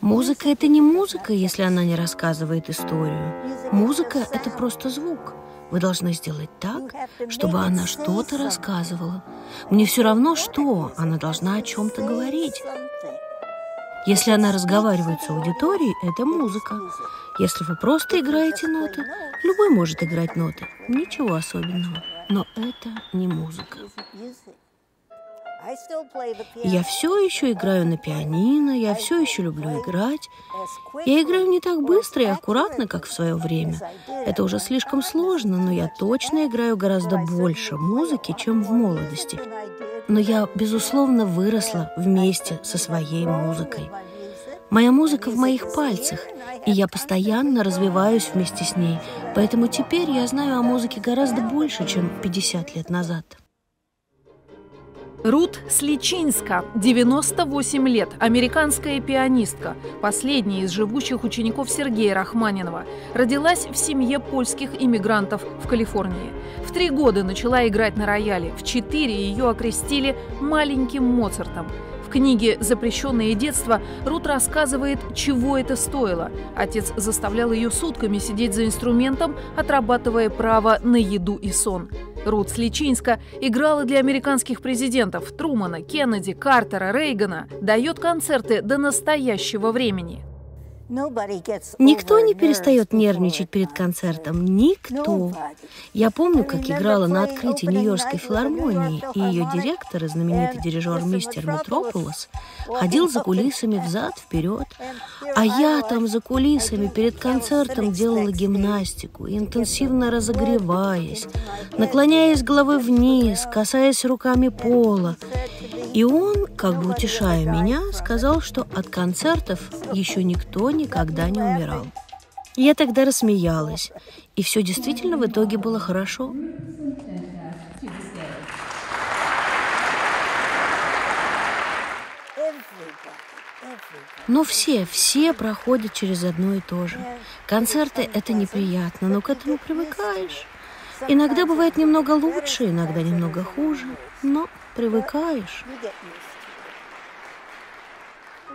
Музыка — это не музыка, если она не рассказывает историю. Музыка — это просто звук. Вы должны сделать так, чтобы она что-то рассказывала. Мне все равно, что она должна о чем-то говорить. Если она разговаривает с аудиторией, это музыка. Если вы просто играете ноты, любой может играть ноты. Ничего особенного. Но это не музыка. Я все еще играю на пианино, я все еще люблю играть. Я играю не так быстро и аккуратно, как в свое время. Это уже слишком сложно, но я точно играю гораздо больше музыки, чем в молодости. Но я, безусловно, выросла вместе со своей музыкой. Моя музыка в моих пальцах, и я постоянно развиваюсь вместе с ней. Поэтому теперь я знаю о музыке гораздо больше, чем 50 лет назад. Рут Сленчинска, 98 лет, американская пианистка, последняя из живущих учеников Сергея Рахманинова, родилась в семье польских иммигрантов в Калифорнии. В 3 года начала играть на рояле, в 4 ее окрестили «маленьким Моцартом». В книге «Запрещенное детство» Рут рассказывает, чего это стоило. Отец заставлял ее сутками сидеть за инструментом, отрабатывая право на еду и сон. Рут Сленчинска играла для американских президентов Трумэна, Кеннеди, Картера, Рейгана, дает концерты до настоящего времени. Никто не перестает нервничать перед концертом. Никто. Я помню, как играла на открытии Нью-Йоркской филармонии, и ее директор, знаменитый дирижер мистер Метрополос, ходил за кулисами взад-вперед. А я там за кулисами перед концертом делала гимнастику, интенсивно разогреваясь, наклоняясь головой вниз, касаясь руками пола. И он, как бы утешая меня, сказал, что от концертов еще никто никогда не умирал. Я тогда рассмеялась, и все действительно в итоге было хорошо. Но все проходят через одно и то же. Концерты – это неприятно, но к этому привыкаешь. Иногда бывает немного лучше, иногда немного хуже, но... привыкаешь.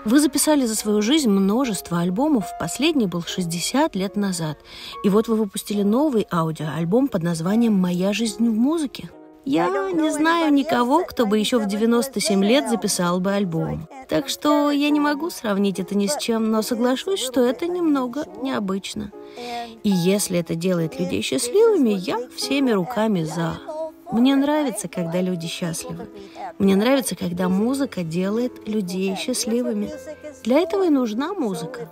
Вы записали за свою жизнь множество альбомов, последний был 60 лет назад. И вот вы выпустили новый аудиоальбом под названием «Моя жизнь в музыке». Я не знаю никого, кто бы еще в 97 лет записал бы альбом. Так что я не могу сравнить это ни с чем, но соглашусь, что это немного необычно. И если это делает людей счастливыми, я всеми руками за. Мне нравится, когда люди счастливы. Мне нравится, когда музыка делает людей счастливыми. Для этого и нужна музыка.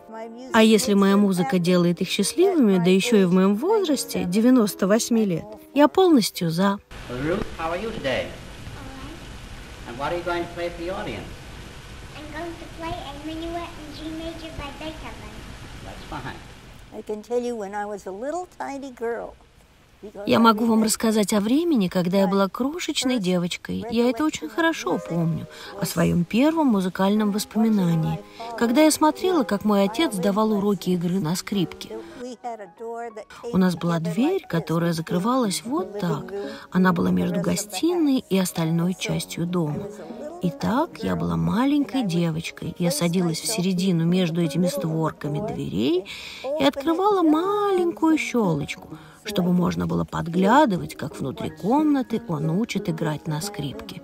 А если моя музыка делает их счастливыми, да еще и в моем возрасте, 98 лет, я полностью за. Я могу вам рассказать о времени, когда я была крошечной девочкой. Я это очень хорошо помню, о своем первом музыкальном воспоминании, когда я смотрела, как мой отец давал уроки игры на скрипке. У нас была дверь, которая закрывалась вот так. Она была между гостиной и остальной частью дома. И так я была маленькой девочкой. Я садилась в середину между этими створками дверей и открывала маленькую щелочку, чтобы можно было подглядывать, как внутри комнаты он учит играть на скрипке.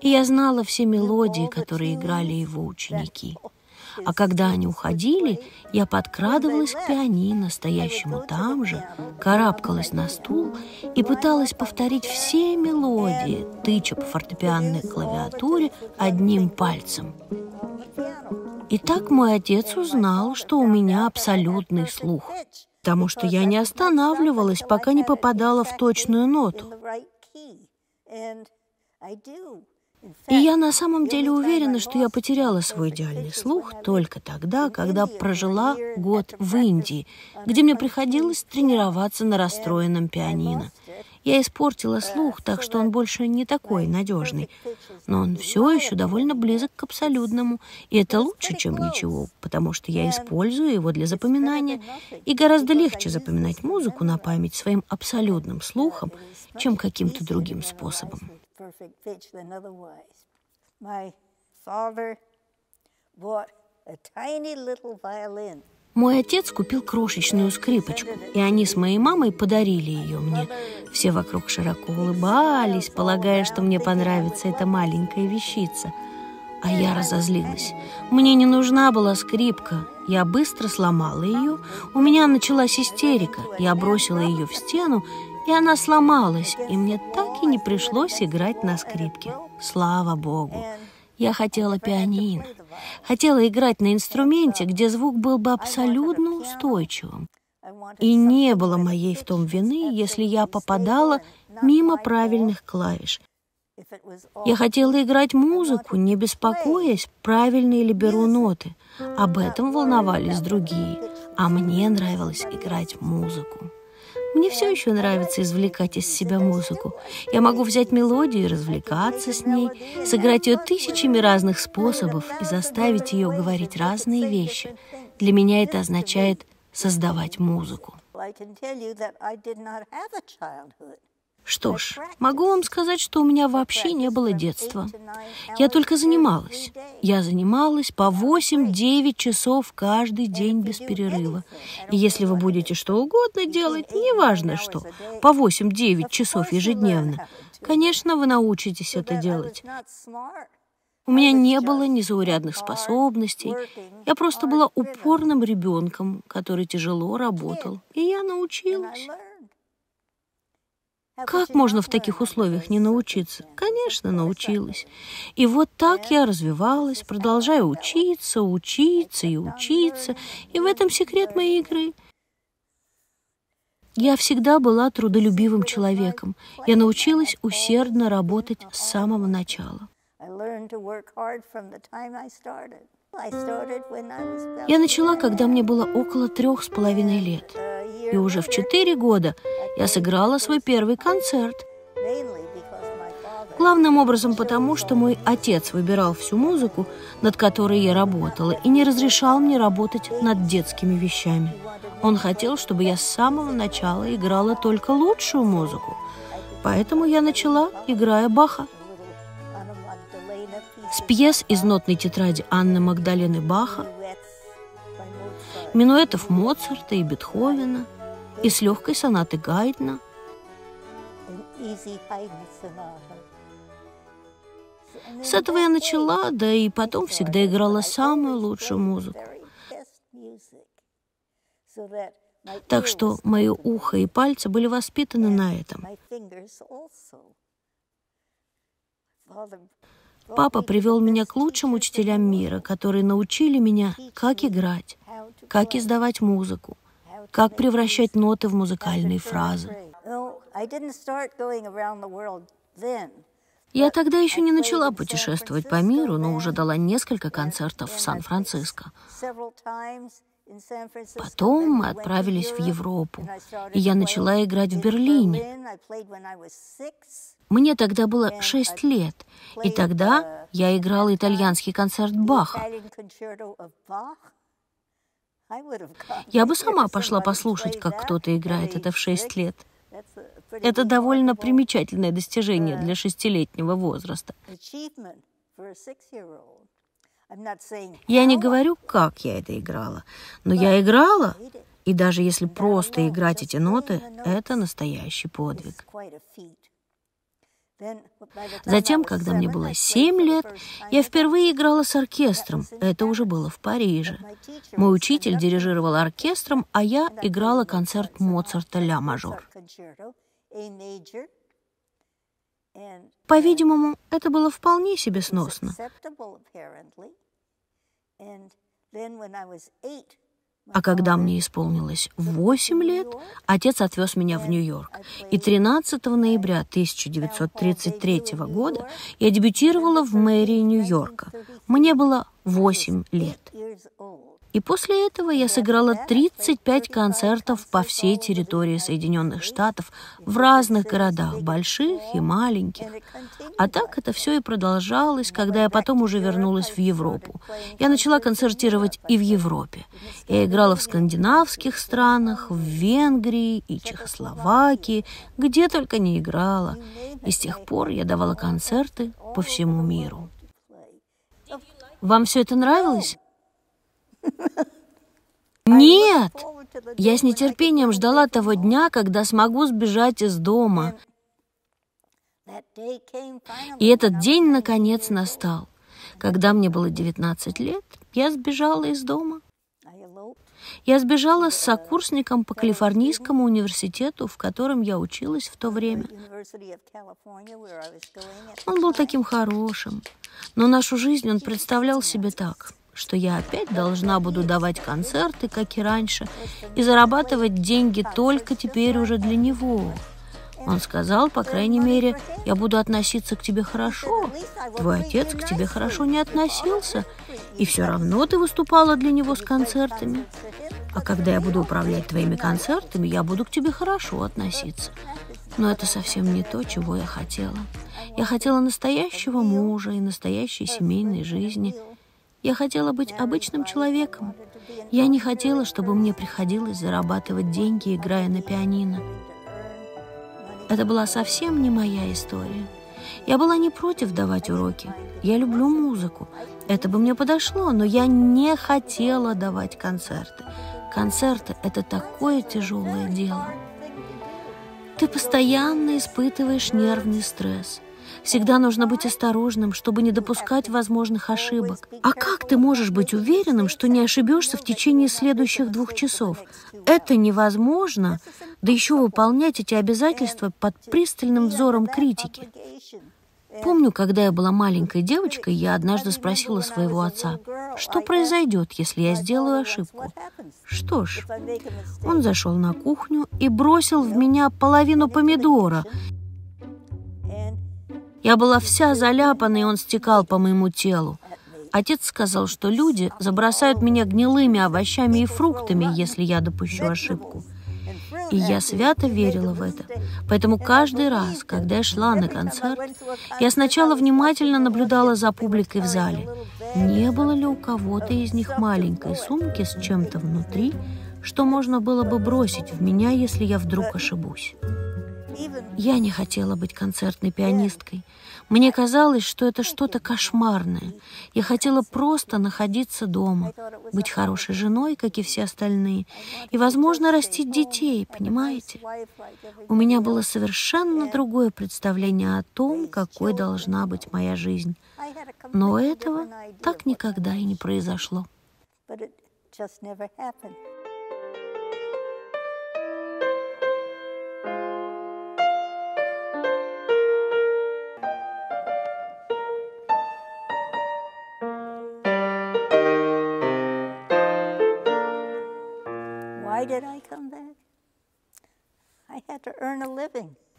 И я знала все мелодии, которые играли его ученики. А когда они уходили, я подкрадывалась к пианино, стоящему там же, карабкалась на стул и пыталась повторить все мелодии, тыча по фортепианной клавиатуре одним пальцем. И так мой отец узнал, что у меня абсолютный слух, потому что я не останавливалась, пока не попадала в точную ноту. И я на самом деле уверена, что я потеряла свой идеальный слух только тогда, когда прожила год в Индии, где мне приходилось тренироваться на расстроенном пианино. Я испортила слух, так что он больше не такой надежный, но он все еще довольно близок к абсолютному, и это лучше, чем ничего, потому что я использую его для запоминания, и гораздо легче запоминать музыку на память своим абсолютным слухом, чем каким-то другим способом. father bought a tiny little violin. Мой отец купил крошечную скрипочку, и они с моей мамой подарили ее мне. Все вокруг широко улыбались, полагая, что мне понравится эта маленькая вещица. А я разозлилась. Мне не нужна была скрипка. Я быстро сломала ее, у меня началась истерика. Я бросила ее в стену, и она сломалась, и мне так и не пришлось играть на скрипке. Слава Богу! Я хотела пианино. Хотела играть на инструменте, где звук был бы абсолютно устойчивым. И не было моей в том вины, если я попадала мимо правильных клавиш. Я хотела играть музыку, не беспокоясь, правильные ли беру ноты. Об этом волновались другие, а мне нравилось играть музыку. Мне все еще нравится извлекать из себя музыку. Я могу взять мелодию и развлекаться с ней, сыграть ее тысячами разных способов и заставить ее говорить разные вещи. Для меня это означает создавать музыку. Что ж, могу вам сказать, что у меня вообще не было детства. Я только занималась. Я занималась по 8-9 часов каждый день без перерыва. И если вы будете что угодно делать, неважно что, по 8-9 часов ежедневно, конечно, вы научитесь это делать. У меня не было незаурядных способностей. Я просто была упорным ребенком, который тяжело работал. И я научилась. Как можно в таких условиях не научиться? Конечно, научилась. И вот так я развивалась, продолжая учиться, учиться и учиться. И в этом секрет моей игры. Я всегда была трудолюбивым человеком. Я научилась усердно работать с самого начала. Я начала, когда мне было около 3,5 лет. И уже в 4 года я сыграла свой первый концерт. Главным образом потому, что мой отец выбирал всю музыку, над которой я работала, и не разрешал мне работать над детскими вещами. Он хотел, чтобы я с самого начала играла только лучшую музыку. Поэтому я начала, играя Баха. С пьес из «Нотной тетради» Анны Магдалены Баха, минуэтов Моцарта и Бетховена, и с «Легкой сонаты Гайдна». С этого я начала, да и потом всегда играла самую лучшую музыку. Так что мое ухо и пальцы были воспитаны на этом. Папа привел меня к лучшим учителям мира, которые научили меня, как играть, как издавать музыку, как превращать ноты в музыкальные фразы. Я тогда еще не начала путешествовать по миру, но уже дала несколько концертов в Сан-Франциско. Потом мы отправились в Европу, и я начала играть в Берлине. Мне тогда было 6 лет, и тогда я играла итальянский концерт Баха. Я бы сама пошла послушать, как кто-то играет это в 6 лет. Это довольно примечательное достижение для 6-летнего возраста. Я не говорю, как я это играла, но я играла, и даже если просто играть эти ноты, это настоящий подвиг. Затем, когда мне было 7 лет, я впервые играла с оркестром, это уже было в Париже. Мой учитель дирижировал оркестром, а я играла концерт Моцарта «Ля-мажор». По-видимому, это было вполне себе сносно. А когда мне исполнилось 8 лет, отец отвез меня в Нью-Йорк. И 13 ноября 1933 года я дебютировала в мэрии Нью-Йорка. Мне было 8 лет. И после этого я сыграла 35 концертов по всей территории Соединенных Штатов в разных городах, больших и маленьких. А так это все и продолжалось, когда я потом уже вернулась в Европу. Я начала концертировать и в Европе. Я играла в скандинавских странах, в Венгрии и Чехословакии, где только не играла. И с тех пор я давала концерты по всему миру. Вам все это нравилось? Нет! Я с нетерпением ждала того дня, когда смогу сбежать из дома. И этот день, наконец, настал. Когда мне было 19 лет, я сбежала из дома. Я сбежала с сокурсником по Калифорнийскому университету, в котором я училась в то время. Он был таким хорошим, но нашу жизнь он представлял себе так, что я опять должна буду давать концерты, как и раньше, и зарабатывать деньги только теперь уже для него. Он сказал, по крайней мере, я буду относиться к тебе хорошо. Твой отец к тебе хорошо не относился, и все равно ты выступала для него с концертами. А когда я буду управлять твоими концертами, я буду к тебе хорошо относиться. Но это совсем не то, чего я хотела. Я хотела настоящего мужа и настоящей семейной жизни. Я хотела быть обычным человеком. Я не хотела, чтобы мне приходилось зарабатывать деньги, играя на пианино. Это была совсем не моя история. Я была не против давать уроки. Я люблю музыку. Это бы мне подошло, но я не хотела давать концерты. Концерты — это такое тяжелое дело. Ты постоянно испытываешь нервный стресс. Всегда нужно быть осторожным, чтобы не допускать возможных ошибок. А как ты можешь быть уверенным, что не ошибешься в течение следующих 2 часов? Это невозможно, да еще выполнять эти обязательства под пристальным взором критики. Помню, когда я была маленькой девочкой, я однажды спросила своего отца, что произойдет, если я сделаю ошибку. Что ж, он зашел на кухню и бросил в меня половину помидора. Я была вся заляпана, и он стекал по моему телу. Отец сказал, что люди забросают меня гнилыми овощами и фруктами, если я допущу ошибку. И я свято верила в это. Поэтому каждый раз, когда я шла на концерт, я сначала внимательно наблюдала за публикой в зале. Не было ли у кого-то из них маленькой сумки с чем-то внутри, что можно было бы бросить в меня, если я вдруг ошибусь? Я не хотела быть концертной пианисткой. Мне казалось, что это что-то кошмарное. Я хотела просто находиться дома, быть хорошей женой, как и все остальные, и, возможно, растить детей, понимаете? У меня было совершенно другое представление о том, какой должна быть моя жизнь. Но этого так никогда и не произошло.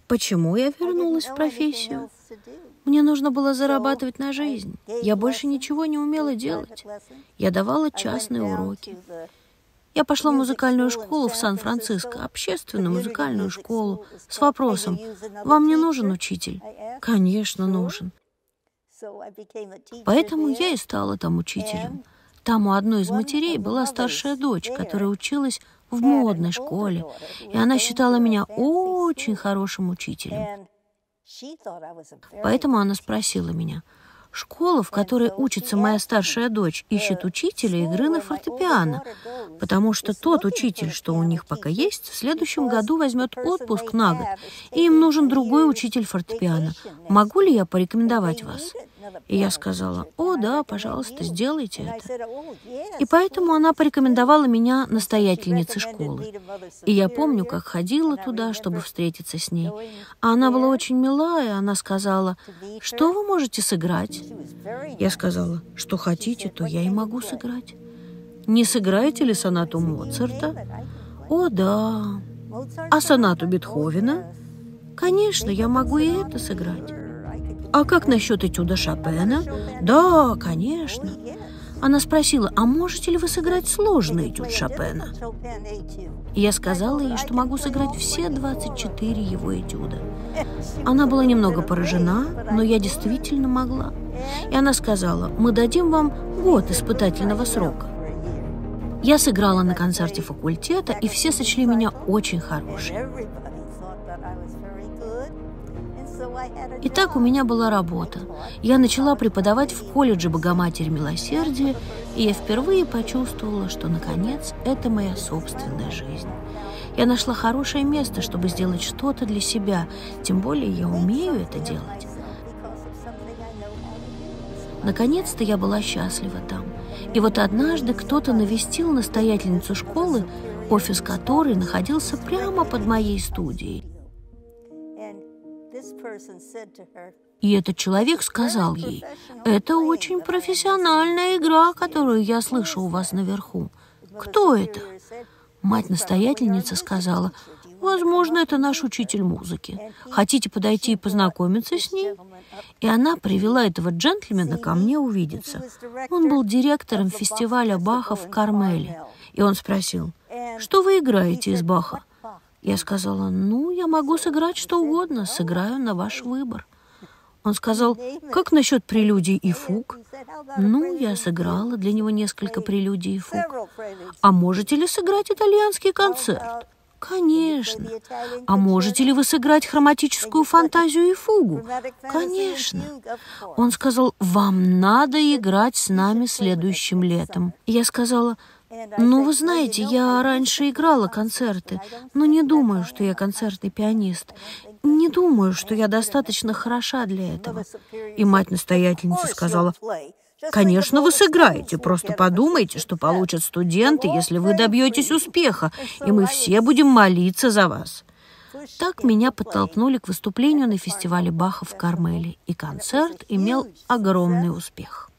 Почему я вернулась в профессию? Мне нужно было зарабатывать на жизнь. Я больше ничего не умела делать. Я давала частные уроки. Я пошла в музыкальную школу в Сан-Франциско, общественную музыкальную школу, с вопросом, «Вам не нужен учитель?» Конечно, нужен. Поэтому я и стала там учителем. Там у одной из матерей была старшая дочь, которая училась в модной школе, и она считала меня очень хорошим учителем. Поэтому она спросила меня, школа, в которой учится моя старшая дочь, ищет учителя игры на фортепиано, потому что тот учитель, что у них пока есть, в следующем году возьмет отпуск на год, и им нужен другой учитель фортепиано. Могу ли я порекомендовать вас? И я сказала, о, да, пожалуйста, сделайте это. И поэтому она порекомендовала меня настоятельнице школы. И я помню, как ходила туда, чтобы встретиться с ней. А она была очень милая, она сказала, что вы можете сыграть? Я сказала, что хотите, то я и могу сыграть. Не сыграете ли сонату Моцарта? О, да. А сонату Бетховена? Конечно, я могу и это сыграть. «А как насчет этюда Шопена?» «Да, конечно». Она спросила, «А можете ли вы сыграть сложный этюд Шопена?» И я сказала ей, что могу сыграть все 24 его этюда. Она была немного поражена, но я действительно могла. И она сказала, «Мы дадим вам год испытательного срока». Я сыграла на концерте факультета, и все сочли меня очень хорошей. Итак, у меня была работа. Я начала преподавать в колледже Богоматери Милосердия, и я впервые почувствовала, что, наконец, это моя собственная жизнь. Я нашла хорошее место, чтобы сделать что-то для себя, тем более я умею это делать. Наконец-то я была счастлива там. И вот однажды кто-то навестил настоятельницу школы, офис которой находился прямо под моей студией. И этот человек сказал ей: «Это очень профессиональная игра, которую я слышу у вас наверху. Кто это?» Мать-настоятельница сказала: «Возможно, это наш учитель музыки. Хотите подойти и познакомиться с ней?» И она привела этого джентльмена ко мне увидеться. Он был директором фестиваля Баха в Кармеле. И он спросил: «Что вы играете из Баха?» Я сказала: «Ну, я могу сыграть что угодно, сыграю на ваш выбор». Он сказал: «Как насчет прелюдий и фуг?» Ну, я сыграла для него несколько прелюдий и фуг. «А можете ли сыграть итальянский концерт?» «Конечно». «А можете ли вы сыграть хроматическую фантазию и фугу?» «Конечно». Он сказал: «Вам надо играть с нами следующим летом». Я сказала: «Ну, вы знаете, я раньше играла концерты, но не думаю, что я концертный пианист. Не думаю, что я достаточно хороша для этого». И мать-настоятельница сказала: «Конечно, вы сыграете. Просто подумайте, что получат студенты, если вы добьетесь успеха, и мы все будем молиться за вас». Так меня подтолкнули к выступлению на фестивале Баха в Кармеле, и концерт имел огромный успех.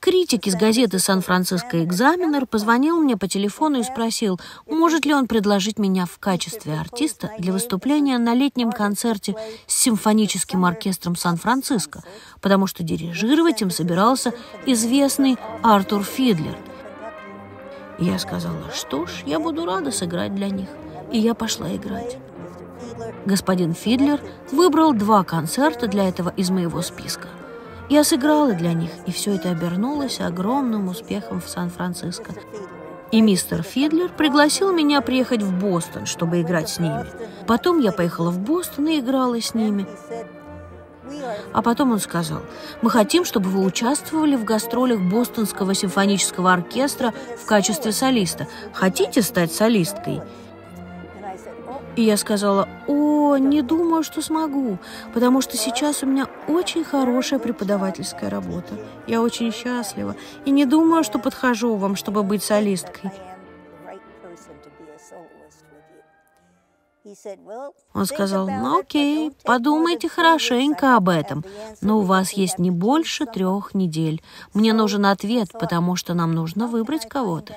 Критик из газеты «Сан-Франциско-экзаменер» позвонил мне по телефону и спросил, может ли он предложить меня в качестве артиста для выступления на летнем концерте с симфоническим оркестром Сан-Франциско, потому что дирижировать им собирался известный Артур Фидлер. И я сказала: «Что ж, я буду рада сыграть для них». И я пошла играть. Господин Фидлер выбрал 2 концерта для этого из моего списка. Я сыграла для них, и все это обернулось огромным успехом в Сан-Франциско. И мистер Фидлер пригласил меня приехать в Бостон, чтобы играть с ними. Потом я поехала в Бостон и играла с ними. А потом он сказал: «Мы хотим, чтобы вы участвовали в гастролях Бостонского симфонического оркестра в качестве солиста. Хотите стать солисткой?» И я сказала: «О, не думаю, что смогу, потому что сейчас у меня очень хорошая преподавательская работа. Я очень счастлива и не думаю, что подхожу вам, чтобы быть солисткой». Он сказал: «Ну, окей, подумайте хорошенько об этом, но у вас есть не больше 3 недель. Мне нужен ответ, потому что нам нужно выбрать кого-то».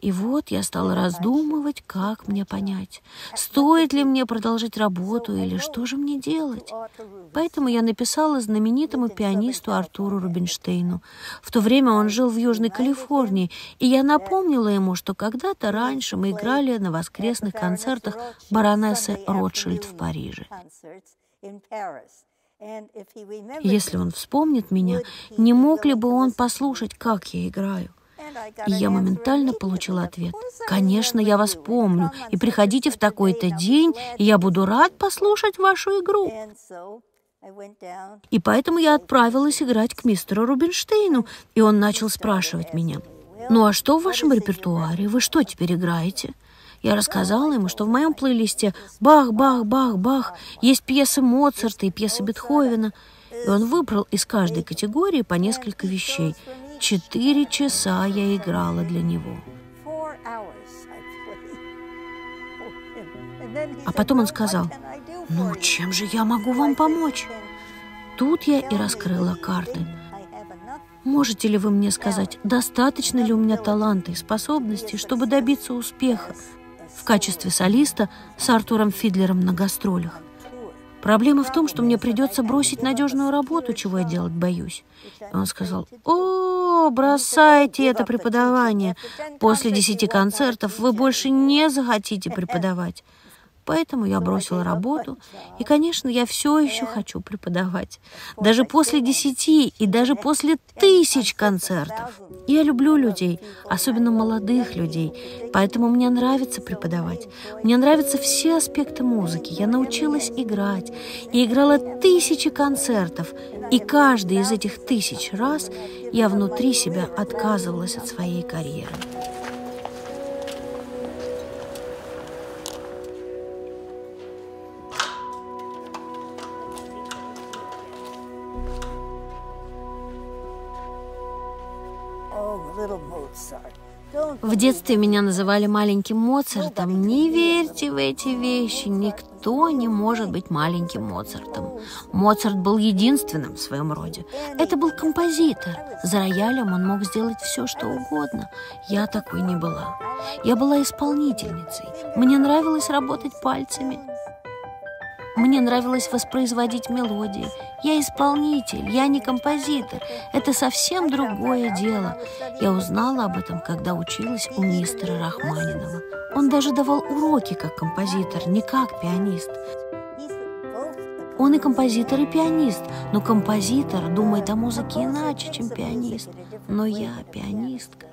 И вот я стала раздумывать, как мне понять, стоит ли мне продолжить работу или что же мне делать. Поэтому я написала знаменитому пианисту Артуру Рубинштейну. В то время он жил в Южной Калифорнии, и я напомнила ему, что когда-то раньше мы играли на воскресных концертах баронессы Ротшильд в Париже. Если он вспомнит меня, не мог ли бы он послушать, как я играю? И я моментально получила ответ: «Конечно, я вас помню, и приходите в такой-то день, и я буду рад послушать вашу игру». И поэтому я отправилась играть к мистеру Рубинштейну, и он начал спрашивать меня: «Ну а что в вашем репертуаре? Вы что теперь играете?» Я рассказала ему, что в моем плейлисте «Бах-бах-бах-бах» есть пьесы Моцарта и пьесы Бетховена, и он выбрал из каждой категории по несколько вещей. 4 часа я играла для него. А потом он сказал: «Ну, чем же я могу вам помочь?» Тут я и раскрыла карты. «Можете ли вы мне сказать, достаточно ли у меня таланта и способностей, чтобы добиться успеха в качестве солиста с Артуром Фидлером на гастролях? Проблема в том, что мне придется бросить надежную работу, чего я делать боюсь». И он сказал: «О, бросайте это преподавание. После 10 концертов вы больше не захотите преподавать». Поэтому я бросила работу, и, конечно, я все еще хочу преподавать. Даже после 10 и даже после 1000 концертов. Я люблю людей, особенно молодых людей, поэтому мне нравится преподавать. Мне нравятся все аспекты музыки. Я научилась играть и играла 1000 концертов. И каждый из этих 1000 раз я внутри себя отказывалась от своей карьеры. В детстве меня называли маленьким Моцартом. Не верьте в эти вещи, никто не может быть маленьким Моцартом. Моцарт был единственным в своем роде. Это был композитор. За роялем он мог сделать все, что угодно. Я такой не была. Я была исполнительницей. Мне нравилось работать пальцами. Мне нравилось воспроизводить мелодии. Я исполнитель, я не композитор. Это совсем другое дело. Я узнала об этом, когда училась у мистера Рахманинова. Он даже давал уроки как композитор, не как пианист. Он и композитор, и пианист. Но композитор думает о музыке иначе, чем пианист. Но я пианистка.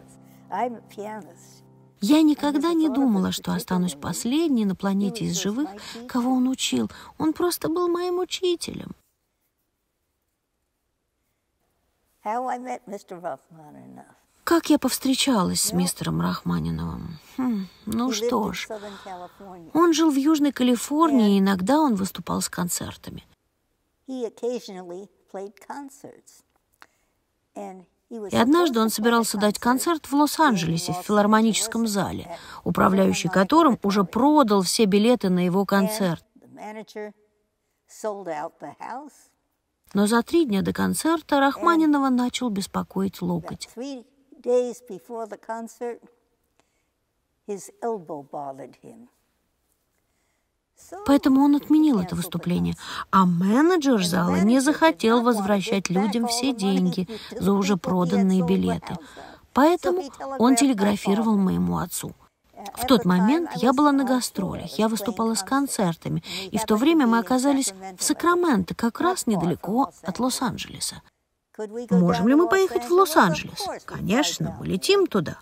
Я никогда не думала, что останусь последней на планете из живых, кого он учил. Он просто был моим учителем. Как я повстречалась с мистером Рахманиновым? Ну что ж, он жил в Южной Калифорнии, и иногда он выступал с концертами. И однажды он собирался дать концерт в Лос-Анджелесе, в филармоническом зале, управляющий которым уже продал все билеты на его концерт. Но за 3 дня до концерта Рахманинова начал беспокоить локоть. Поэтому он отменил это выступление, а менеджер зала не захотел возвращать людям все деньги за уже проданные билеты. Поэтому он телеграфировал моему отцу. В тот момент я была на гастролях, я выступала с концертами, и в то время мы оказались в Сакраменто, как раз недалеко от Лос-Анджелеса. Можем ли мы поехать в Лос-Анджелес? Конечно, мы летим туда.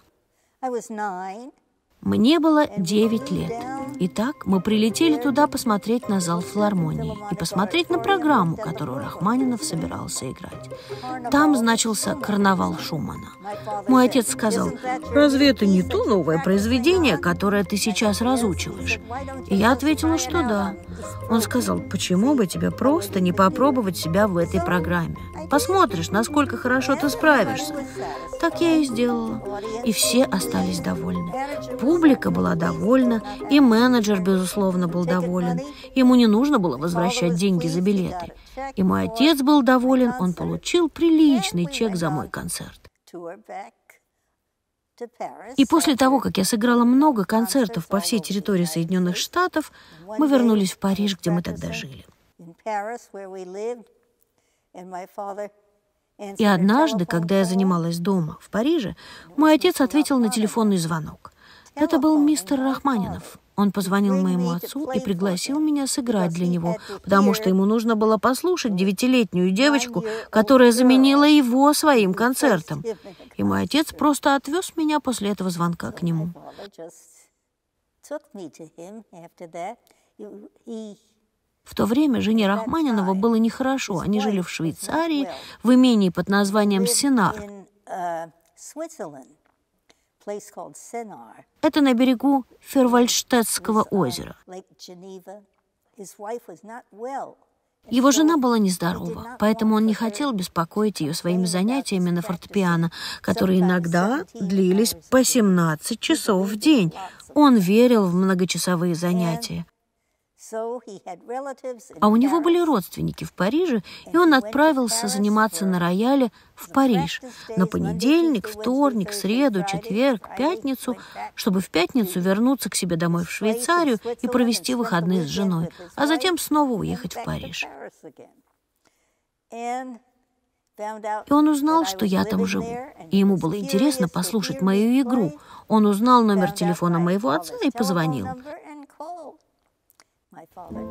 Мне было 9 лет. Итак, мы прилетели туда посмотреть на зал филармонии и посмотреть на программу, которую Рахманинов собирался играть. Там значился «Карнавал Шумана». Мой отец сказал: «Разве это не то новое произведение, которое ты сейчас разучиваешь?» И я ответила, что да. Он сказал: «Почему бы тебе просто не попробовать себя в этой программе? Посмотришь, насколько хорошо ты справишься». Так я и сделала. И все остались довольны. Публика была довольна, и менеджер, безусловно, был доволен. Ему не нужно было возвращать деньги за билеты. И мой отец был доволен, он получил приличный чек за мой концерт. И после того, как я сыграла много концертов по всей территории Соединенных Штатов, мы вернулись в Париж, где мы тогда жили. И однажды, когда я занималась дома в Париже, мой отец ответил на телефонный звонок. Это был мистер Рахманинов. Он позвонил моему отцу и пригласил меня сыграть для него, потому что ему нужно было послушать 9-летнюю девочку, которая заменила его своим концертом. И мой отец просто отвез меня после этого звонка к нему. В то время жене Рахманинова было нехорошо. Они жили в Швейцарии, в имении под названием Сенар. Это на берегу Фервальштетского озера. Его жена была нездорова, поэтому он не хотел беспокоить ее своими занятиями на фортепиано, которые иногда длились по 17 часов в день. Он верил в многочасовые занятия. А у него были родственники в Париже, и он отправился заниматься на рояле в Париж на понедельник, вторник, среду, четверг, пятницу, чтобы в пятницу вернуться к себе домой в Швейцарию и провести выходные с женой, а затем снова уехать в Париж. И он узнал, что я там живу. И ему было интересно послушать мою игру. Он узнал номер телефона моего отца и позвонил.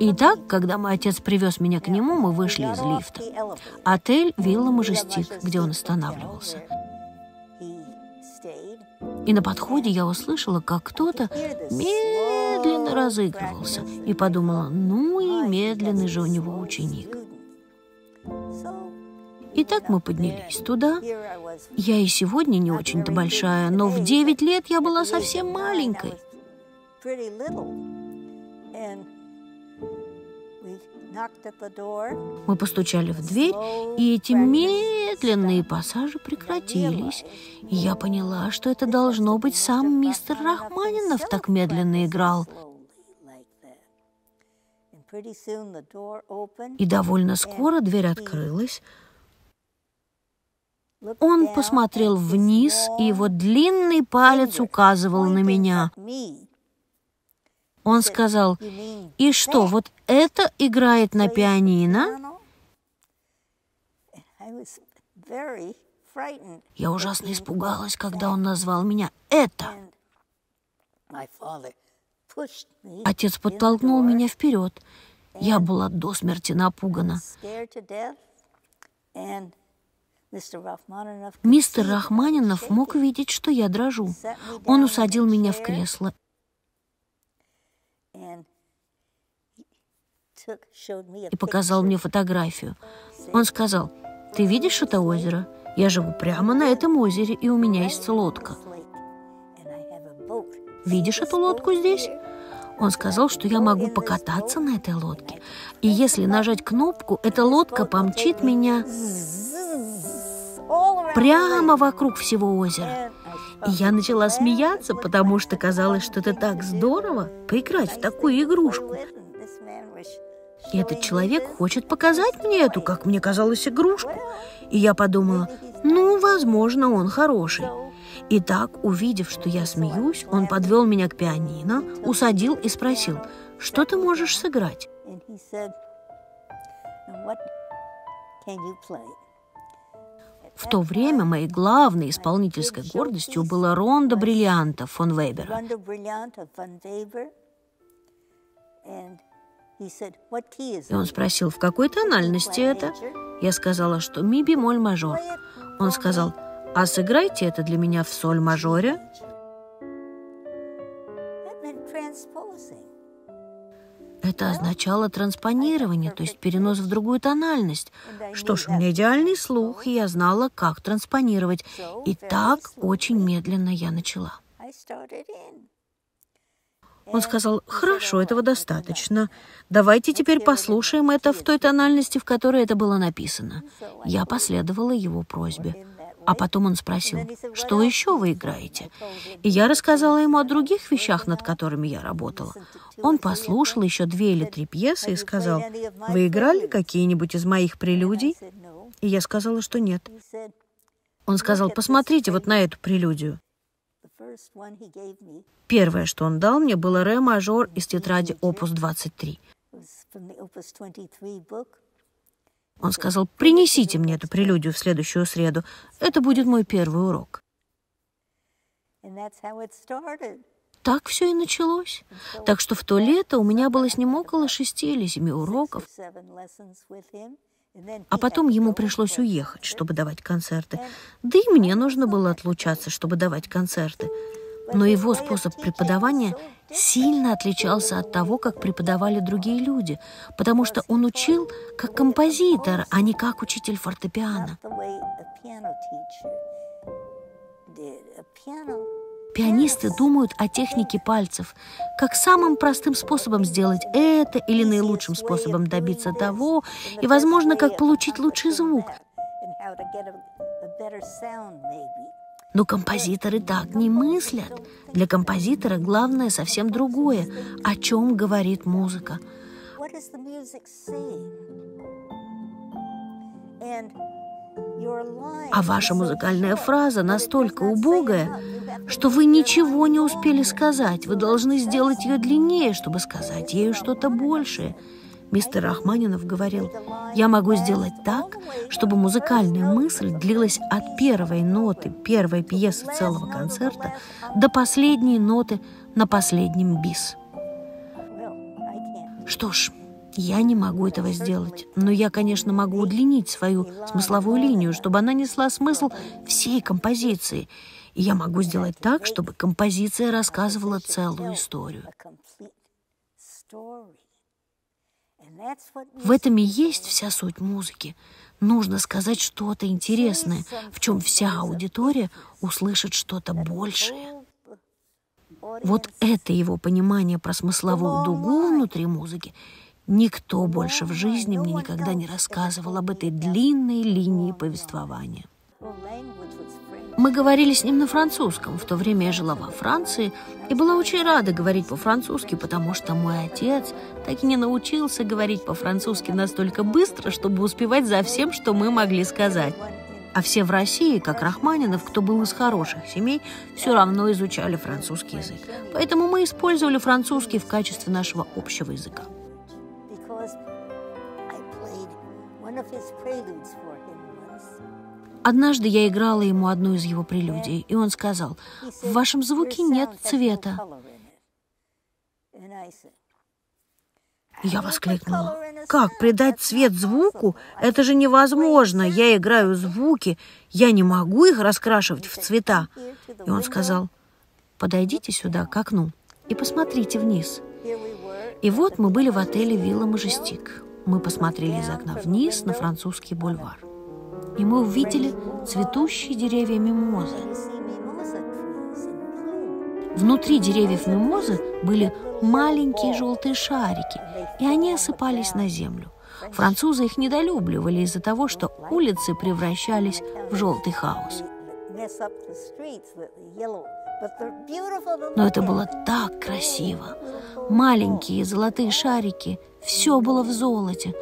Итак, когда мой отец привез меня к нему, мы вышли из лифта. Отель «Вилла Мажестик», где он останавливался. И на подходе я услышала, как кто-то медленно разыгрывался, и подумала, ну и медленный же у него ученик. Итак, мы поднялись туда. Я и сегодня не очень-то большая, но в 9 лет я была совсем маленькой. Мы постучали в дверь, и эти медленные пассажи прекратились. И я поняла, что это должно быть сам мистер Рахманинов так медленно играл. И довольно скоро дверь открылась. Он посмотрел вниз, и его длинный палец указывал на меня. Он сказал, «И что, вот это играет на пианино?» Я ужасно испугалась, когда он назвал меня «это». Отец подтолкнул меня вперед. Я была до смерти напугана. Мистер Рахманинов мог видеть, что я дрожу. Он усадил меня в кресло и показал мне фотографию. Он сказал, «Ты видишь это озеро? Я живу прямо на этом озере, и у меня есть лодка. Видишь эту лодку здесь?» Он сказал, что я могу покататься на этой лодке. И если нажать кнопку, эта лодка помчит меня прямо вокруг всего озера. И я начала смеяться, потому что казалось, что это так здорово поиграть в такую игрушку. И этот человек хочет показать мне эту, как мне казалось, игрушку. И я подумала, ну, возможно, он хороший. И так, увидев, что я смеюсь, он подвел меня к пианино, усадил и спросил, что ты можешь сыграть? В то время моей главной исполнительской гордостью было рондо бриллианта фон Вебера. И он спросил, в какой тональности это? Я сказала, что ми бемоль мажор. Он сказал, а сыграйте это для меня в соль мажоре. Это означало транспонирование, то есть перенос в другую тональность. Что ж, у меня идеальный слух, и я знала, как транспонировать. И так очень медленно я начала. Он сказал, хорошо, этого достаточно. Давайте теперь послушаем это в той тональности, в которой это было написано. Я последовала его просьбе. А потом он спросил, что еще вы играете? И я рассказала ему о других вещах, над которыми я работала. Он послушал еще 2 или 3 пьесы и сказал, вы играли какие-нибудь из моих прелюдий? И я сказала, что нет. Он сказал, посмотрите вот на эту прелюдию. Первое, что он дал мне, было ре-мажор из тетради опус 23. Он сказал, принесите мне эту прелюдию в следующую среду. Это будет мой первый урок. Так все и началось. Так что в то лето у меня было с ним около 6 или 7 уроков. А потом ему пришлось уехать, чтобы давать концерты. Да и мне нужно было отлучаться, чтобы давать концерты. Но его способ преподавания сильно отличался от того, как преподавали другие люди, потому что он учил как композитор, а не как учитель фортепиано. Пианисты думают о технике пальцев, как самым простым способом сделать это или наилучшим способом добиться того, и, возможно, как получить лучший звук. Но композиторы так не мыслят. Для композитора главное совсем другое, о чем говорит музыка. А ваша музыкальная фраза настолько убогая, что вы ничего не успели сказать. Вы должны сделать ее длиннее, чтобы сказать ею что-то большее. Мистер Рахманинов говорил, я могу сделать так, чтобы музыкальная мысль длилась от первой ноты первой пьесы целого концерта до последней ноты на последнем бис. Что ж, я не могу этого сделать, но я, конечно, могу удлинить свою смысловую линию, чтобы она несла смысл всей композиции. И я могу сделать так, чтобы композиция рассказывала целую историю. В этом и есть вся суть музыки. Нужно сказать что-то интересное, в чем вся аудитория услышит что-то большее. Вот это его понимание про смысловую дугу внутри музыки. Никто больше в жизни мне никогда не рассказывал об этой длинной линии повествования. Мы говорили с ним на французском. В то время я жила во Франции и была очень рада говорить по-французски, потому что мой отец так и не научился говорить по-французски настолько быстро, чтобы успевать за всем, что мы могли сказать. А все в России, как Рахманинов, кто был из хороших семей, все равно изучали французский язык. Поэтому мы использовали французский в качестве нашего общего языка. Однажды я играла ему одну из его прелюдий, и он сказал: «В вашем звуке нет цвета». Я воскликнула: «Как придать цвет звуку? Это же невозможно! Я играю звуки, я не могу их раскрашивать в цвета». И он сказал: «Подойдите сюда, к окну, и посмотрите вниз». И вот мы были в отеле «Вилла Мажестик». Мы посмотрели из окна вниз на французский бульвар. И мы увидели цветущие деревья мимозы. Внутри деревьев мимозы были маленькие желтые шарики, и они осыпались на землю. Французы их недолюбливали из-за того, что улицы превращались в желтый хаос. Но это было так красиво. Маленькие золотые шарики, все было в золоте.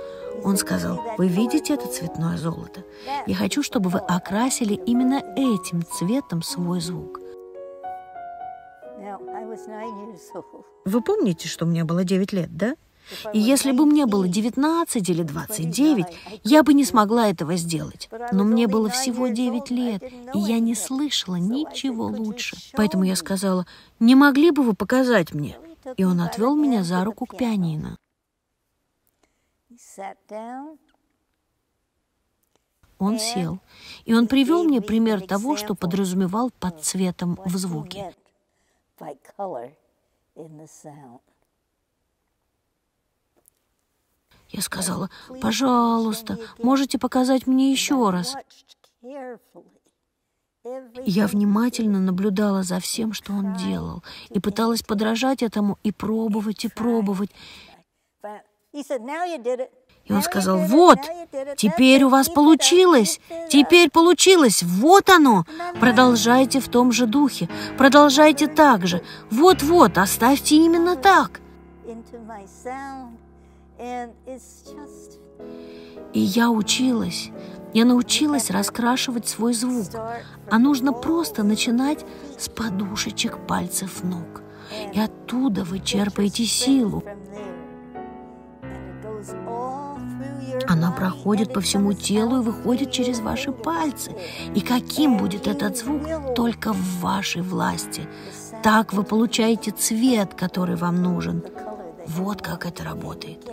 Он сказал: «Вы видите это цветное золото? Я хочу, чтобы вы окрасили именно этим цветом свой звук». Вы помните, что мне было 9 лет, да? И если бы мне было 19 или 29, я бы не смогла этого сделать. Но мне было всего 9 лет, и я не слышала ничего лучше. Поэтому я сказала: «Не могли бы вы показать мне?» И он отвел меня за руку к пианино. Он сел, и он привел мне пример того, что подразумевал под цветом в звуке. Я сказала: «Пожалуйста, можете показать мне еще раз?» Я внимательно наблюдала за всем, что он делал, и пыталась подражать этому, и пробовать, и пробовать. И он сказал: «Вот, теперь у вас получилось, теперь получилось, вот оно! Продолжайте в том же духе, продолжайте так же, вот-вот, оставьте именно так». И я научилась раскрашивать свой звук, а нужно просто начинать с подушечек пальцев ног, и оттуда вы черпаете силу. Она проходит по всему телу и выходит через ваши пальцы. И каким будет этот звук, только в вашей власти. Так вы получаете цвет, который вам нужен. Вот как это работает.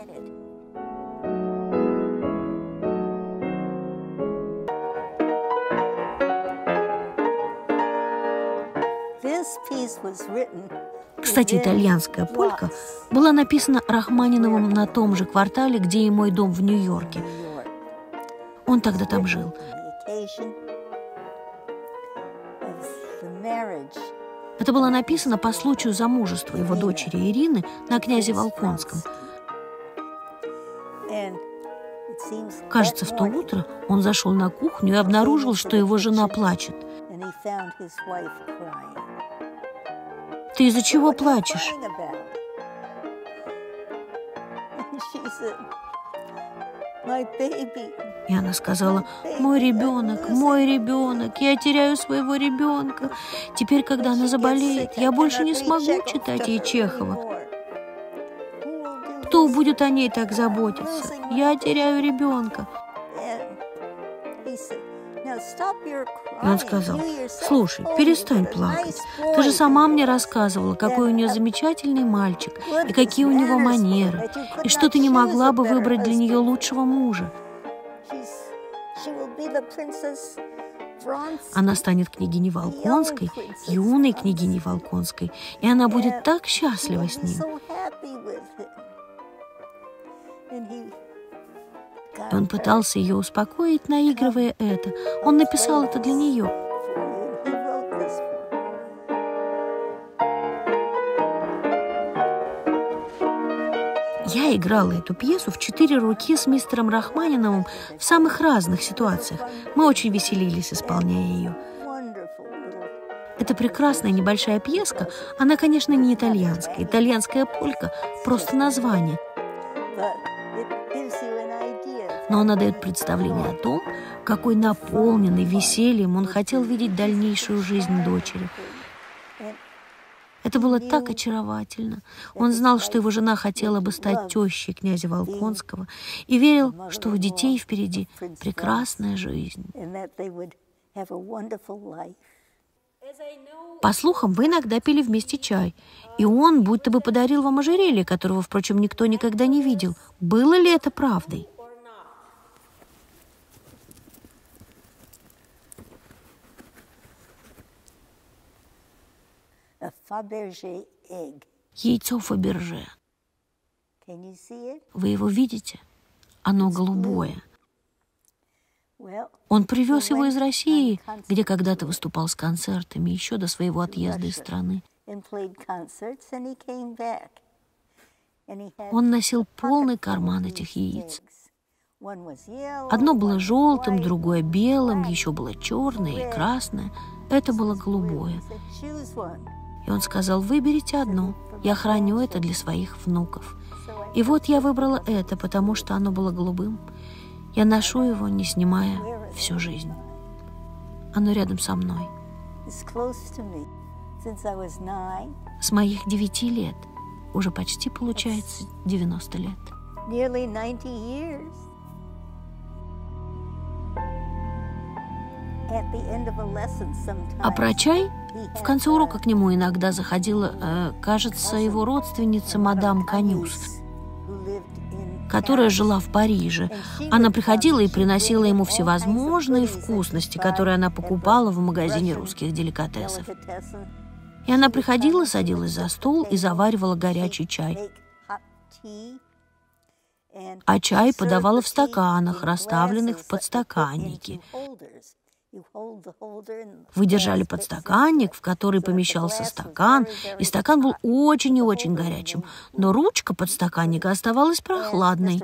Кстати, итальянская полька была написана Рахманиновым на том же квартале, где и мой дом в Нью-Йорке. Он тогда там жил. Это было написано по случаю замужества его дочери Ирины на князе Волконском. Кажется, в то утро он зашел на кухню и обнаружил, что его жена плачет. «Ты из-за чего плачешь?» И она сказала: мой ребенок, я теряю своего ребенка. Теперь, когда она заболеет, я больше не смогу читать ей Чехова. Кто будет о ней так заботиться? Я теряю ребенка». И он сказал: «Слушай, перестань плакать. Ты же сама мне рассказывала, какой у нее замечательный мальчик, и какие у него манеры, и что ты не могла бы выбрать для нее лучшего мужа. Она станет княгиней Волконской, юной княгиней Волконской, и она будет так счастлива с ним». И он пытался ее успокоить, наигрывая это. Он написал это для нее. Я играла эту пьесу в 4 руки с мистером Рахманиновым в самых разных ситуациях. Мы очень веселились, исполняя ее. Это прекрасная небольшая пьеска. Она, конечно, не итальянская. Итальянская полька – просто название. Но она дает представление о том, какой наполненный весельем он хотел видеть дальнейшую жизнь дочери. Это было так очаровательно. Он знал, что его жена хотела бы стать тещей князя Волконского и верил, что у детей впереди прекрасная жизнь. По слухам, вы иногда пили вместе чай, и он будто бы подарил вам ожерелье, которого, впрочем, никто никогда не видел. Было ли это правдой? Яйцо Фаберже. Вы его видите? Оно голубое. Он привез его из России, где когда-то выступал с концертами, еще до своего отъезда из страны. Он носил полный карман этих яиц. Одно было желтым, другое белым, еще было черное и красное. Это было голубое. И он сказал: «Выберите одно, я храню это для своих внуков». И вот я выбрала это, потому что оно было голубым. Я ношу его, не снимая, всю жизнь. Оно рядом со мной. С моих 9 лет, уже почти получается 90 лет. А про чай? В конце урока к нему иногда заходила, кажется, его родственница мадам Канюс, которая жила в Париже. Она приходила и приносила ему всевозможные вкусности, которые она покупала в магазине русских деликатесов. И она приходила, садилась за стол и заваривала горячий чай. А чай подавала в стаканах, расставленных в подстаканнике. Вы держали подстаканник, в который помещался стакан, и стакан был очень и очень горячим, но ручка подстаканника оставалась прохладной.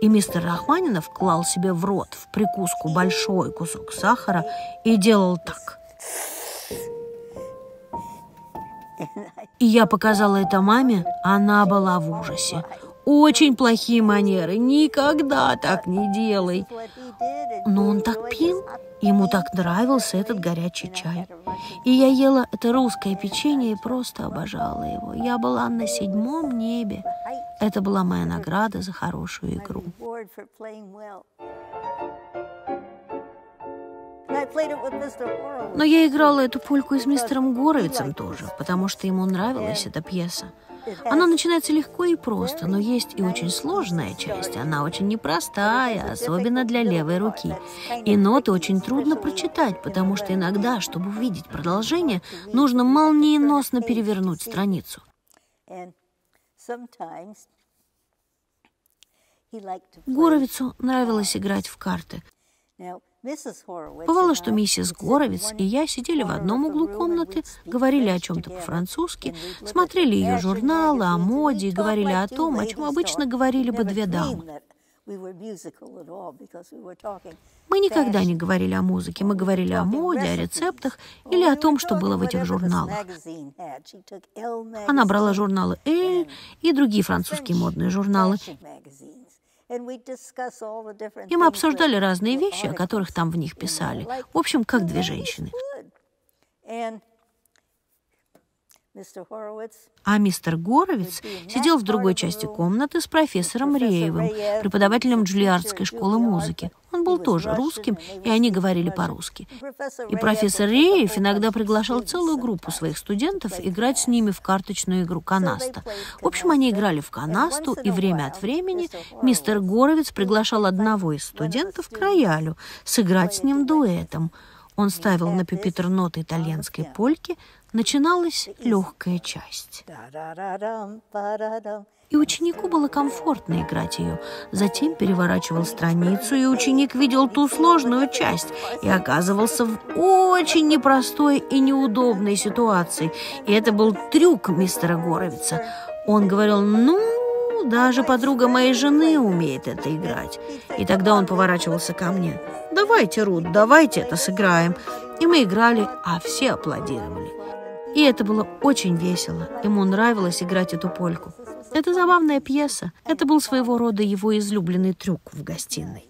И мистер Рахманинов клал себе в рот в прикуску большой кусок сахара и делал так. И я показала это маме, она была в ужасе. Очень плохие манеры, никогда так не делай. Но он так пил, ему так нравился этот горячий чай. И я ела это русское печенье и просто обожала его. Я была на 7-м небе. Это была моя награда за хорошую игру. Но я играла эту польку и с мистером Горовицем тоже, потому что ему нравилась эта пьеса. Она начинается легко и просто, но есть и очень сложная часть. Она очень непростая, особенно для левой руки. И ноты очень трудно прочитать, потому что иногда, чтобы увидеть продолжение, нужно молниеносно перевернуть страницу. Горовицу нравилось играть в карты. Бывало, что миссис Горовиц и я сидели в одном углу комнаты, говорили о чем-то по-французски, смотрели ее журналы, о моде и говорили о том, о чем обычно говорили бы 2 дамы. Мы никогда не говорили о музыке, мы говорили о моде, о рецептах или о том, что было в этих журналах. Она брала журналы «Эль» и другие французские модные журналы. И мы обсуждали разные вещи, о которых там в них писали. В общем, как 2 женщины. А мистер Горовиц сидел в другой части комнаты с профессором Реевым, преподавателем Джульярдской школы музыки. Он был тоже русским, и они говорили по-русски. И профессор Реев иногда приглашал целую группу своих студентов играть с ними в карточную игру канаста. В общем, они играли в канасту, и время от времени мистер Горовиц приглашал одного из студентов к роялю сыграть с ним дуэтом. Он ставил на пюпитр ноты итальянской польки, начиналась легкая часть. И ученику было комфортно играть ее. Затем переворачивал страницу, и ученик видел ту сложную часть и оказывался в очень непростой и неудобной ситуации. И это был трюк мистера Горовица. Он говорил: «Ну, даже подруга моей жены умеет это играть». И тогда он поворачивался ко мне: «Давайте, Рут, давайте это сыграем». И мы играли, а все аплодировали. И это было очень весело. Ему нравилось играть эту польку. Это забавная пьеса. Это был своего рода его излюбленный трюк в гостиной.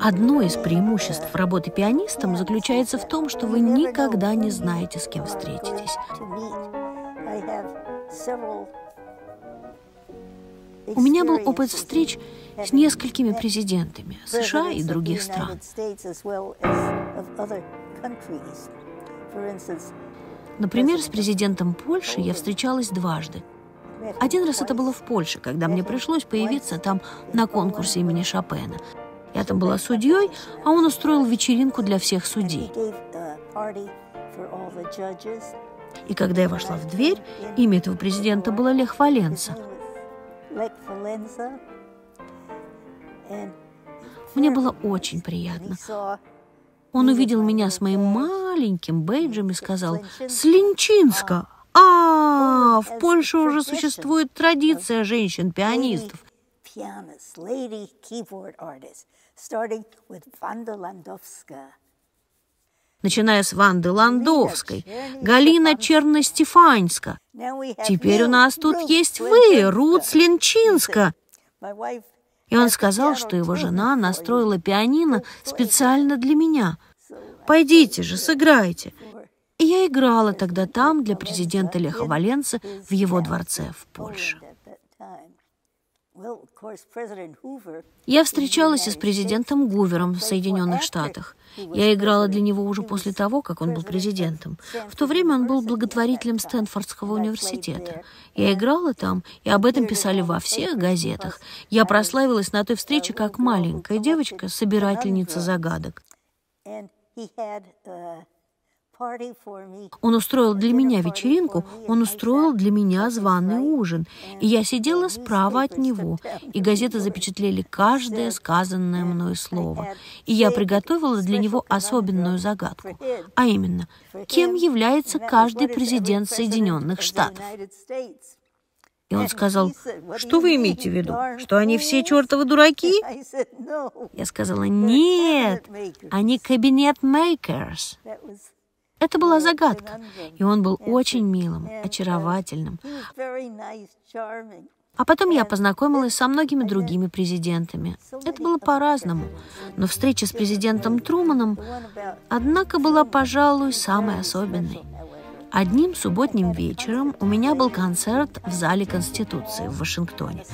Одно из преимуществ работы пианистом заключается в том, что вы никогда не знаете, с кем встретитесь. У меня был опыт встреч с несколькими президентами США и других стран. Например, с президентом Польши я встречалась дважды. Один раз это было в Польше, когда мне пришлось появиться там на конкурсе имени Шопена. Я там была судьей, а он устроил вечеринку для всех судей. И когда я вошла в дверь, имя этого президента было Лех Валенса. Мне было очень приятно. Он увидел меня с моим маленьким бейджем и сказал: «Сленчинска! А, в Польше уже существует традиция женщин-пианистов». Начиная с Ванды Ландовской, Галина Черностефаньска. Теперь у нас тут есть вы, Рут Сленчинска. И он сказал, что его жена настроила пианино специально для меня. «Пойдите же, сыграйте». И я играла тогда там для президента Леха Валенсы в его дворце в Польше. Я встречалась и с президентом Гувером в Соединенных Штатах. Я играла для него уже после того, как он был президентом. В то время он был благотворителем Стэнфордского университета. Я играла там, и об этом писали во всех газетах. Я прославилась на той встрече как маленькая девочка, собирательница загадок. Он устроил для меня вечеринку, он устроил для меня званый ужин. И я сидела справа от него, и газеты запечатлели каждое сказанное мною слово. И я приготовила для него особенную загадку, а именно, кем является каждый президент Соединенных Штатов. И он сказал: «Что вы имеете в виду? Что они все чертовы дураки?» Я сказала: «Нет, они кабинет-мейкерс». Это была загадка, и он был очень милым, очаровательным. А потом я познакомилась со многими другими президентами. Это было по-разному, но встреча с президентом Трумэном, однако, была, пожалуй, самой особенной. Одним субботним вечером у меня был концерт в Зале Конституции в Вашингтоне.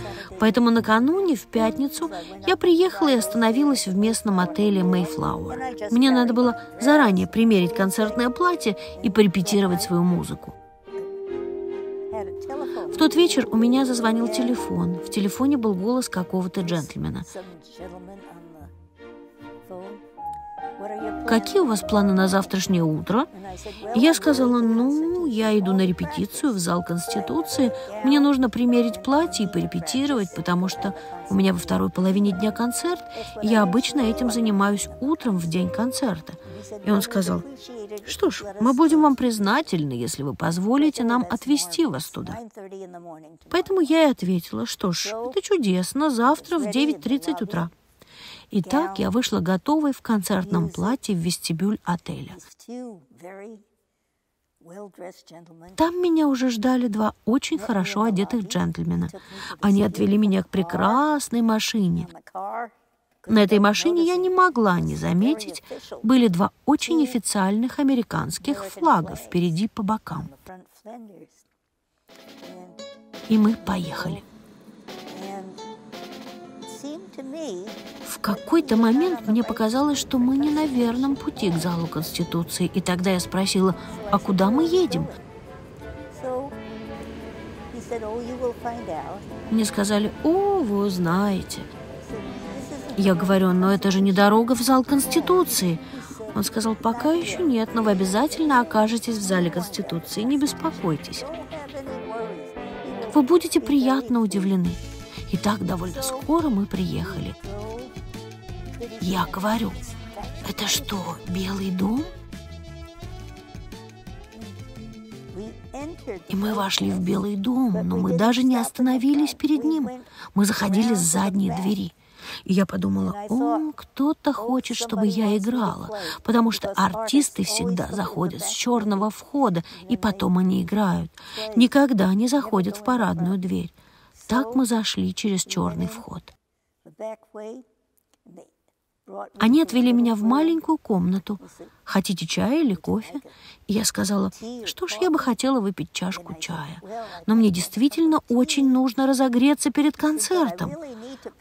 Поэтому накануне, в пятницу, я приехала и остановилась в местном отеле «Мэйфлауэр». Мне надо было заранее примерить концертное платье и порепетировать свою музыку. В тот вечер у меня зазвонил телефон. В телефоне был голос какого-то джентльмена. «Какие у вас планы на завтрашнее утро?» И я сказала: «Ну, я иду на репетицию в Зал Конституции. Мне нужно примерить платье и порепетировать, потому что у меня во второй половине дня концерт, и я обычно этим занимаюсь утром в день концерта». И он сказал: «Что ж, мы будем вам признательны, если вы позволите нам отвезти вас туда». Поэтому я и ответила: «Что ж, это чудесно, завтра в 9:30 утра». Итак, я вышла готовой в концертном платье в вестибюль отеля. Там меня уже ждали два очень хорошо одетых джентльмена. Они отвели меня к прекрасной машине. На этой машине я не могла не заметить, были два очень официальных американских флага впереди по бокам. И мы поехали. В какой-то момент мне показалось, что мы не на верном пути к Залу Конституции, и тогда я спросила, а куда мы едем? Мне сказали, о, вы узнаете. Я говорю, но это же не дорога в Зал Конституции. Он сказал, пока еще нет, но вы обязательно окажетесь в Зале Конституции, не беспокойтесь. Вы будете приятно удивлены. Итак, довольно скоро мы приехали. Я говорю, это что, Белый дом? И мы вошли в Белый дом, но мы даже не остановились перед ним. Мы заходили с задней двери. И я подумала, о, кто-то хочет, чтобы я играла, потому что артисты всегда заходят с черного входа, и потом они играют. Никогда не заходят в парадную дверь. Так мы зашли через черный вход. Они отвели меня в маленькую комнату. Хотите чая или кофе? И я сказала, что ж, я бы хотела выпить чашку чая. Но мне действительно очень нужно разогреться перед концертом.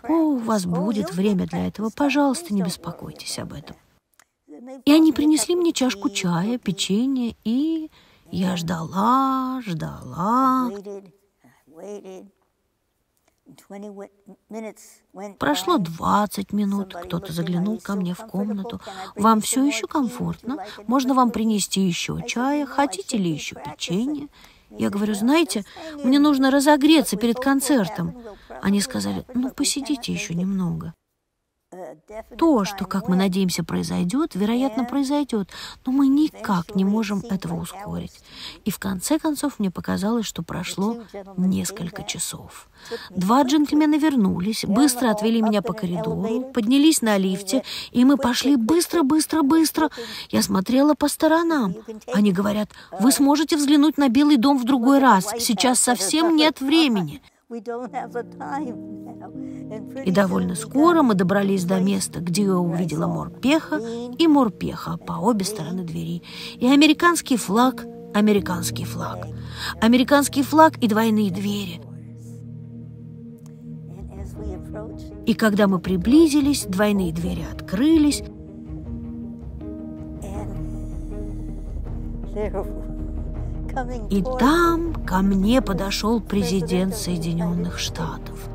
О, у вас будет время для этого. Пожалуйста, не беспокойтесь об этом. И они принесли мне чашку чая, печенье, и я ждала, ждала. Прошло 20 минут, кто-то заглянул ко мне в комнату. Вам все еще комфортно? Можно вам принести еще чая? Хотите ли еще печенье? Я говорю, знаете, мне нужно разогреться перед концертом. Они сказали, ну, посидите еще немного. То, что, как мы надеемся, произойдет, вероятно, произойдет, но мы никак не можем этого ускорить. И в конце концов мне показалось, что прошло несколько часов. Два джентльмена вернулись, быстро отвели меня по коридору, поднялись на лифте, и мы пошли быстро, быстро, быстро. Я смотрела по сторонам. Они говорят, вы сможете взглянуть на Белый дом в другой раз, сейчас совсем нет времени. И довольно скоро мы добрались до места, где я увидела морпеха и морпеха по обе стороны двери. И американский флаг, американский флаг. Американский флаг и двойные двери. И когда мы приблизились, двойные двери открылись. И там ко мне подошел президент Соединенных Штатов.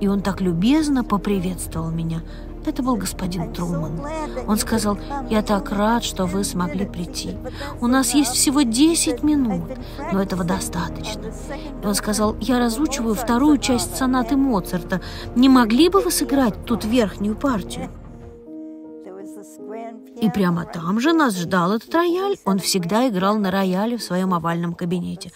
И он так любезно поприветствовал меня. Это был господин Трумэн. Он сказал, я так рад, что вы смогли прийти. У нас есть всего 10 минут, но этого достаточно. И он сказал, я разучиваю вторую часть сонаты Моцарта. Не могли бы вы сыграть тут верхнюю партию? И прямо там же нас ждал этот рояль. Он всегда играл на рояле в своем овальном кабинете.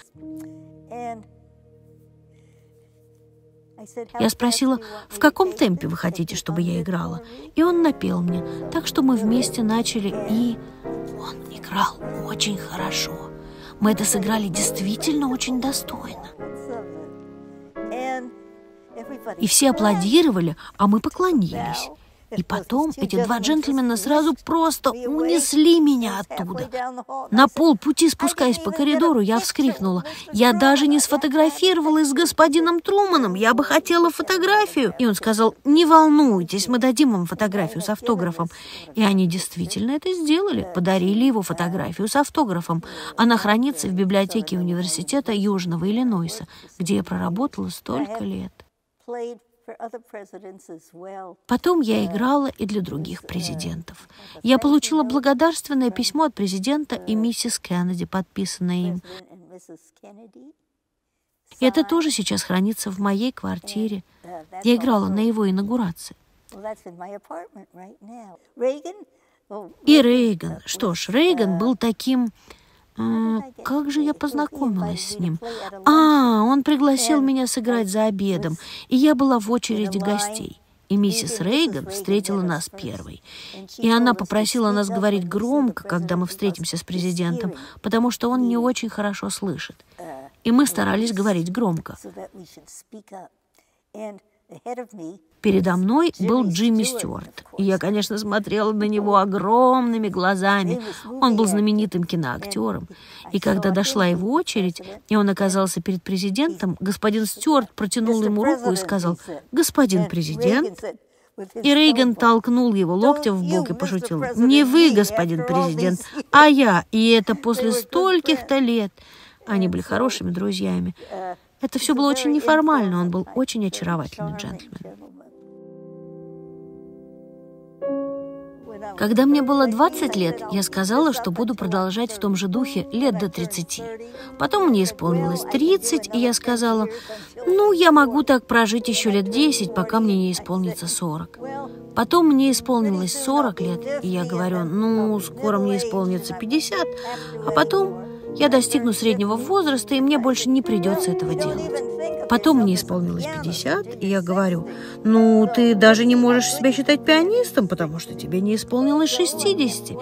Я спросила, в каком темпе вы хотите, чтобы я играла? И он напел мне, так что мы вместе начали, и он играл очень хорошо. Мы это сыграли действительно очень достойно. И все аплодировали, а мы поклонились. И потом эти два джентльмена сразу просто унесли меня оттуда. На полпути, спускаясь по коридору, я вскрикнула. Я даже не сфотографировалась с господином Трумэном, я бы хотела фотографию. И он сказал, не волнуйтесь, мы дадим вам фотографию с автографом. И они действительно это сделали, подарили его фотографию с автографом. Она хранится в библиотеке университета Южного Иллинойса, где я проработала столько лет. Потом я играла и для других президентов. Я получила благодарственное письмо от президента и миссис Кеннеди, подписанное им. И это тоже сейчас хранится в моей квартире. Я играла на его инаугурации. И Рейган. Что ж, Рейган был таким... Как же я познакомилась с ним? Он пригласил меня сыграть за обедом, и я была в очереди гостей. и миссис Рейган встретила нас первой. И она попросила нас говорить громко, когда мы встретимся с президентом, потому что он не очень хорошо слышит. И мы старались говорить громко. Передо мной был Джимми Стюарт. И я, конечно, смотрела на него огромными глазами. Он был знаменитым киноактером. И когда дошла его очередь, и он оказался перед президентом, господин Стюарт протянул ему руку и сказал: «Господин президент». И Рейган толкнул его локтем в бок и пошутил: «Не вы, господин президент, а я, и это после стольких-то лет». Они были хорошими друзьями. Это все было очень неформально, он был очень очаровательный джентльмен. Когда мне было 20 лет, я сказала, что буду продолжать в том же духе лет до 30. Потом мне исполнилось 30, и я сказала: «Ну, я могу так прожить еще лет 10, пока мне не исполнится 40». Потом мне исполнилось 40 лет, и я говорю: «Ну, скоро мне исполнится 50, а потом я достигну среднего возраста, и мне больше не придется этого делать». Потом мне исполнилось 50, и я говорю: «Ну, ты даже не можешь себя считать пианистом, потому что тебе не исполнилось 60.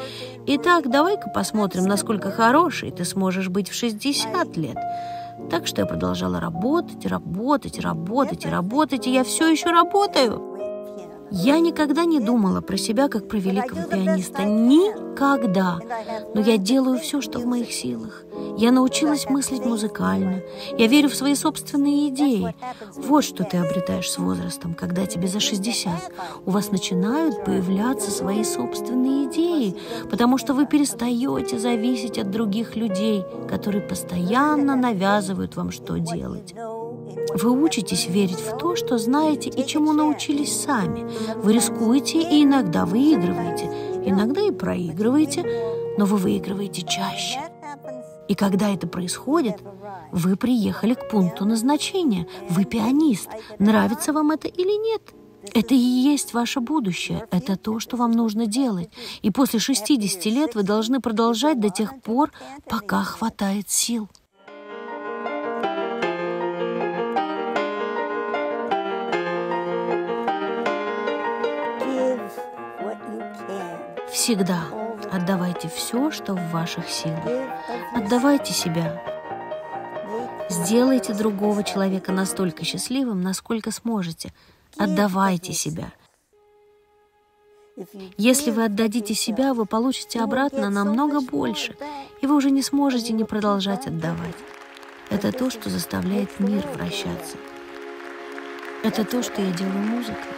Итак, давай-ка посмотрим, насколько хороший ты сможешь быть в 60 лет». Так что я продолжала работать, и я все еще работаю. Я никогда не думала про себя как про великого пианиста. Никогда. Но я делаю все, что в моих силах. Я научилась мыслить музыкально. Я верю в свои собственные идеи. Вот что ты обретаешь с возрастом, когда тебе за 60. У вас начинают появляться свои собственные идеи, потому что вы перестаете зависеть от других людей, которые постоянно навязывают вам, что делать. Вы учитесь верить в то, что знаете и чему научились сами. Вы рискуете и иногда выигрываете, иногда и проигрываете, но вы выигрываете чаще. И когда это происходит, вы приехали к пункту назначения. Вы пианист. Нравится вам это или нет? Это и есть ваше будущее. Это то, что вам нужно делать. И после 60 лет вы должны продолжать до тех пор, пока хватает сил. Всегда отдавайте все, что в ваших силах. Отдавайте себя. Сделайте другого человека настолько счастливым, насколько сможете. Отдавайте себя. Если вы отдадите себя, вы получите обратно намного больше, и вы уже не сможете не продолжать отдавать. Это то, что заставляет мир вращаться. Это то, что я делаю музыкой.